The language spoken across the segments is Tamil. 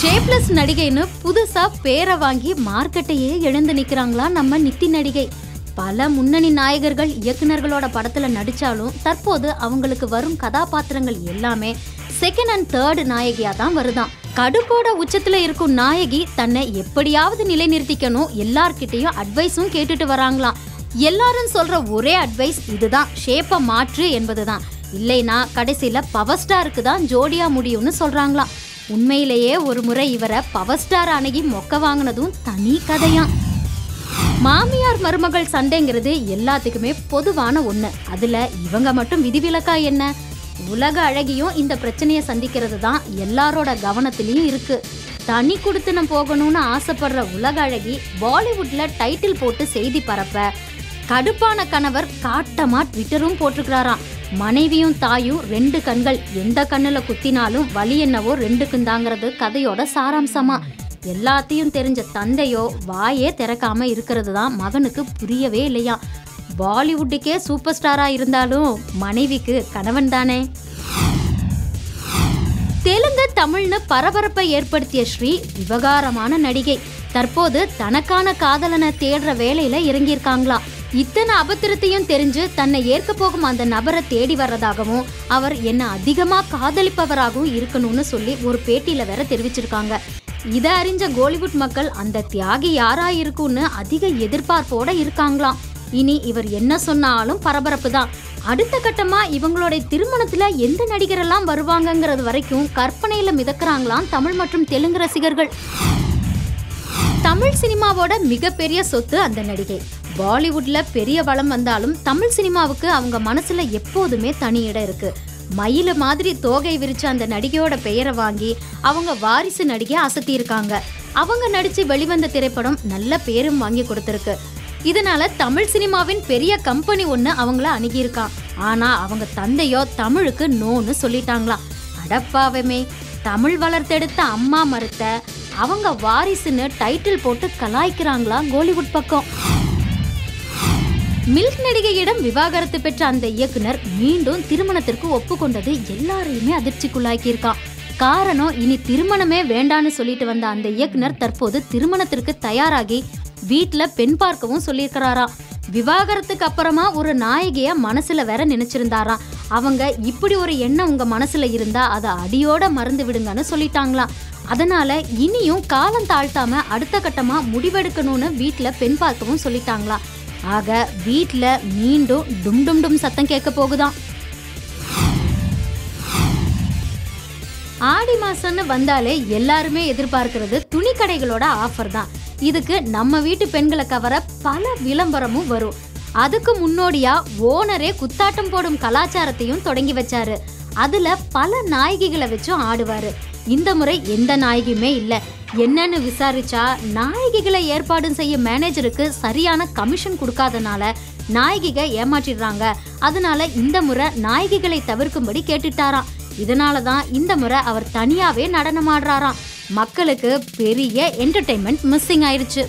ஷேப்லெஸ் நடிகைன்னு புதுசா பேரை வாங்கி மார்க்கெட்டையே எழுந்து நிக்கிறாங்களா நம்ம நித்தி நடிகை. பல முன்னணி நாயகர்கள் இயக்குனர்களோட படத்துல நடிச்சாலும் தற்போது அவங்களுக்கு வரும் கதாபாத்திரங்கள் எல்லாமே செகண்ட் அண்ட் தேர்டு நாயகியா தான் வருதான். கடுப்போட உச்சத்துல இருக்கும் நாயகி தன்னை எப்படியாவது நிலைநிறுத்திக்கணும், எல்லார்கிட்டையும் அட்வைஸும் கேட்டுட்டு வராங்களாம். எல்லாரும் சொல்ற ஒரே அட்வைஸ் இதுதான், ஷேப்பை மாற்று என்பதுதான். இல்லைனா கடைசியில பவர் ஸ்டாருக்கு தான் ஜோடியா முடியும்னு சொல்றாங்களாம். உண்மையிலேயே ஒரு முறை இவரை பவர் ஸ்டார் அணுகி மொக்க வாங்கினதும் தனி கதையா. மாமியார் மருமகள் சண்டைங்கிறது எல்லாத்துக்குமே பொதுவான ஒண்ணு, அதுல இவங்க மட்டும் விதிவிலக்கா என்ன? உலக அழகியும் இந்த பிரச்சனையை சந்திக்கிறது தான் எல்லாரோட கவனத்திலையும் இருக்கு. தனி குடுத்தனம் போகணும்னு ஆசைப்படுற உலக அழகி பாலிவுட்ல டைட்டில் போட்டு செய்தி பரப்ப கடுப்பான கணவர் காட்டமா ட்விட்டரும் போட்டிருக்கிறாராம். மனைவியும் தாயும் ரெண்டு கண்கள், எந்த கண்ணுல குத்தினாலும் வலி என்னவோ ரெண்டுக்கும் தாங்கிறது கதையோட சாராம்சமா. எல்லாத்தையும் தெரிஞ்ச தந்தையோ வாயே திறக்காம இருக்கிறது தான் மகனுக்கு புரியவே இல்லையா. பாலிவுட்டுக்கே சூப்பர் ஸ்டாரா இருந்தாலும் மனைவிக்கு கணவன் தானே. தெலுங்கு தமிழ்னு பரபரப்பை ஏற்படுத்திய ஸ்ரீ விவகாரமான நடிகை. தற்போது தனக்கான காதலனை தேடுற வேலையில இறங்கியிருக்காங்களா. இத்தனை அபத்திரத்தையும் தெரிஞ்சு தன்னை ஏற்க போகும் அந்த நபரை தேடி வர்றதாகவும் அவர் என்னை அதிகமாக காதலிப்பவராகவும் இருக்கணும்னு சொல்லி ஒரு பேட்டியில் வேற தெரிவிச்சிருக்காங்க. இதை அறிஞ்ச கோலிவுட் மக்கள் அந்த தியாகி யாராயிருக்கும்னு அதிக எதிர்பார்ப்போட இருக்காங்களாம். இனி இவர் என்ன சொன்னாலும் பரபரப்பு தான். அடுத்த கட்டமாக இவங்களுடைய திருமணத்தில் எந்த நடிகரெல்லாம் வருவாங்கங்கிறது வரைக்கும் கற்பனையில் மிதக்கிறாங்களாம் தமிழ் மற்றும் தெலுங்கு ரசிகர்கள். தமிழ் சினிமாவோட மிகப்பெரிய சொத்து அந்த நடிகை. பாலிவுட்ல பெரிய வளம் வந்தாலும் தமிழ் சினிமாவுக்கு அவங்க மனசுல எப்போதுமே தனி இடம் இருக்கு. மயில மாதிரி தோகை விரிச்ச அந்த நடிகையோட பெயரை வாங்கி அவங்க வாரிசு நடிகை அசத்தி இருக்காங்க. அவங்க நடிச்சு வெளிவந்த திரைப்படம் நல்ல பேரும் வாங்கி கொடுத்திருக்கு. இதனால தமிழ் சினிமாவின் பெரிய கம்பெனி ஒண்ணு அவங்கள அணுகியிருக்கான். ஆனா அவங்க தந்தையோ தமிழுக்கு நோன்னு சொல்லிட்டாங்களாம். அடப்பாவமே, தமிழ் வளர்த்தெடுத்த அம்மா மறுத்த அவங்க வாரிசுன்னு டைட்டில் போட்டு கலாய்க்கிறாங்களா கோலிவுட் பக்கம். மில்க் நடிகையிடம் விவாகரத்து பெற்ற அந்த இயக்குனர் மீண்டும் திருமணத்திற்கு ஒப்புக்கொண்டது எல்லாரையுமே அதிர்ச்சிக்குள்ளாக்கியிருக்கான். காரணம், இனி திருமணமே வேண்டான்னு சொல்லிட்டு வந்த அந்த இயக்குனர் தற்போது திருமணத்திற்கு தயாராகி வீட்டுல பெண் பார்க்கவும் சொல்லியிருக்கிறாராம். விவாகரத்துக்கு அப்புறமா ஒரு நாயகிய மனசுல வேற நினைச்சிருந்தாராம். அவங்க இப்படி ஒரு எண்ணம் உங்க மனசுல இருந்தா அதை அடியோட மறந்து விடுங்கன்னு சொல்லிட்டாங்களாம். அதனால இனியும் காலம் தாழ்த்தாம அடுத்த கட்டமா முடிவெடுக்கணும்னு வீட்டுல பெண் பார்க்கவும் சொல்லிட்டாங்களாம். ஆக வீட்ல மீண்டும் டும் டும் டும் சத்தம் கேட்க போகுதான். ஆடி மாசம்னு வந்தாலே எல்லாருமே எதிர்பார்க்கிறது துணி கடைகளோட ஆஃபர் தான். இதுக்கு நம்ம வீட்டு பெண்களை கவர பல விளம்பரமும் வரும். அதுக்கு முன்னோடியா ஓனரே குத்தாட்டம் போடும் கலாச்சாரத்தையும் தொடங்கி வச்சாரு. அதுல பல நாயகிகளை வச்சும் ஆடுவாரு. இந்த முறை எந்த நாயகியுமே இல்லை. என்னன்னு விசாரிச்சா நாயகிகளை ஏற்பாடு செய்ய மேனேஜருக்கு சரியான கமிஷன் கொடுக்காதனால நாயகிக ஏமாற்றிடுறாங்க. அதனால இந்த முறை நாயகிகளை தவிர்க்கும்படி கேட்டுட்டாராம். இதனால தான் இந்த முறை அவர் தனியாவே நடனமாடுறாராம். மக்களுக்கு பெரிய என்டர்டெயின்மெண்ட் மிஸ்ஸிங் ஆயிடுச்சு.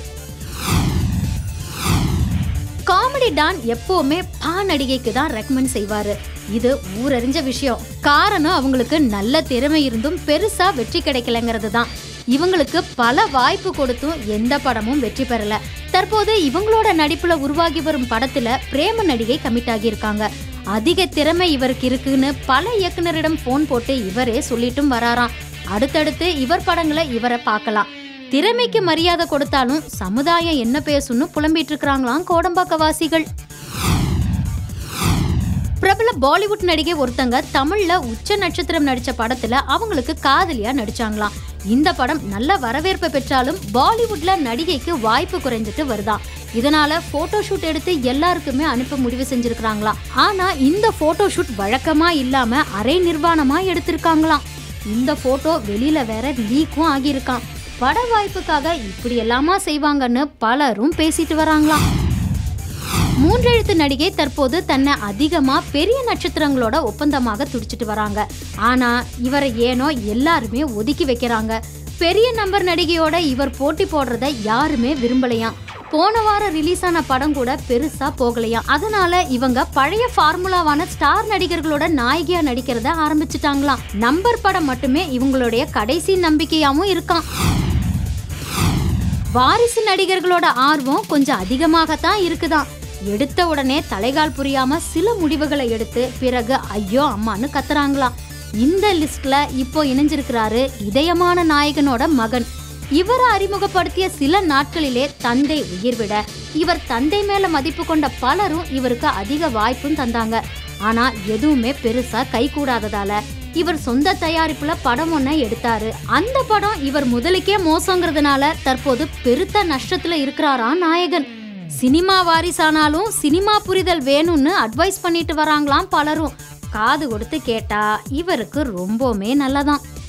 காமெடி டான் எப்பவுமே பா நடிகைக்கு தான் ரெக்கமெண்ட் செய்வாரு. இது ஊரறிஞ்ச விஷயம். காரணம், அவங்களுக்கு நல்ல திறமை இருந்தும் பெருசா வெற்றி கிடைக்கலங்கிறது தான். இவங்களுக்கு பல வாய்ப்பு கொடுத்தும் எந்த படமும் வெற்றி பெறல. தற்போது இவங்களோட நடிப்புல உருவாகி வரும் படத்துல பிரேம நடிகை கமிட் ஆகியிருக்காங்க. அதிக திறமை இவருக்கு இருக்குன்னு பல இயக்குனரிடம் போன் போட்டு இவரே சொல்லிட்டும் வராராம். அடுத்தடுத்து இவர் படங்களை இவரை பார்க்கலாம். திறமைக்கு மரியாதை கொடுத்தாலும் சமுதாயம் என்ன பேசுன்னு புலம்பிட்டு இருக்கிறாங்களாம் கோடம்பாக்கவாசிகள். பிரபல பாலிவுட் நடிகை ஒருத்தங்க தமிழ்ல உச்ச நட்சத்திரம் நடிச்ச படத்துல அவங்களுக்கு காதலியா நடிச்சாங்களாம். இந்த படம் நல்ல வரவேற்பு பெற்றாலும் பாலிவுட்ல நடிகைக்கு வாய்ப்பு குறைஞ்சிட்டு வருதான். இதனால போட்டோஷூட் எடுத்து எல்லாருக்குமே அனுப்ப முடிவு செஞ்சிருக்கிறாங்களாம். ஆனா இந்த போட்டோஷூட் வழக்கமா இல்லாம அரை நிர்வாணமா எடுத்திருக்காங்களாம். இந்த போட்டோ வெளியில வேற லீக்கும் ஆகியிருக்கான். பட வாய்ப்புக்காக இப்படி எல்லாமா செய்வாங்கன்னு பலரும் பேசிட்டு வராங்களாம். மூன்றெழுத்து நடிகை தற்போது தன்னை அதிகமா பெரிய நட்சத்திரங்களோட ஒப்பந்தமாக துடிச்சிட்டு வராங்க. ஆனா இவரை ஏனோ எல்லாருமே ஒதுக்கி வைக்கிறாங்க. பெரிய நம்பர் நடிகையோட இவர் போட்டி போடுறத யாருமே விரும்பலையாம். போன வாரம் ரிலீஸ் ஆன படம் கூட பெருசா போகலையா, அதனால இவங்க பழைய ஃபார்முலாவான ஸ்டார் நடிகர்களோட நாயகியா நடிக்கிறத ஆரம்பிச்சுட்டாங்களாம். நம்பர் படம் மட்டுமே இவங்களுடைய கடைசி நம்பிக்கையாவும் இருக்கான். வாரிசு நடிகர்களோட ஆர்வம் கொஞ்சம் அதிகமாகத்தான் இருக்குதான். எடுத்த உடனே தலைகால் புரியாம சில முடிவுகளை எடுத்து பிறகு ஐயோ அம்மான்னு கத்துறாங்களாம். இந்த லிஸ்ட்ல இப்போ இணைஞ்சிருக்கிறாரு இதயமான நாயகனோட மகன். இவரை அறிமுகப்படுத்திய சில நாட்களிலே தந்தை உயிர்விட இவர் தந்தை மேல மதிப்பு கொண்ட பலரும் இவருக்கு அதிக வாய்ப்பும் தந்தாங்க. ஆனா எதுவுமே பெருசா கை கூடாததால இவர் சொந்த தயாரிப்புல படம் ஒன்ன எடுத்தாரு. அந்த படம் இவர் முதலுக்கே மோசங்கிறதுனால தற்போது பெருத்த நஷ்டத்துல இருக்கிறாராம் நாயகன். சினிமா வாரிசானாலும் சினிமா புரிதல் வேணும்னு அட்வைஸ் பண்ணிட்டு வராங்களாம் பலரும். காது கொடுத்து கேட்டா இவருக்கு ரொம்பவுமே நல்லதான்.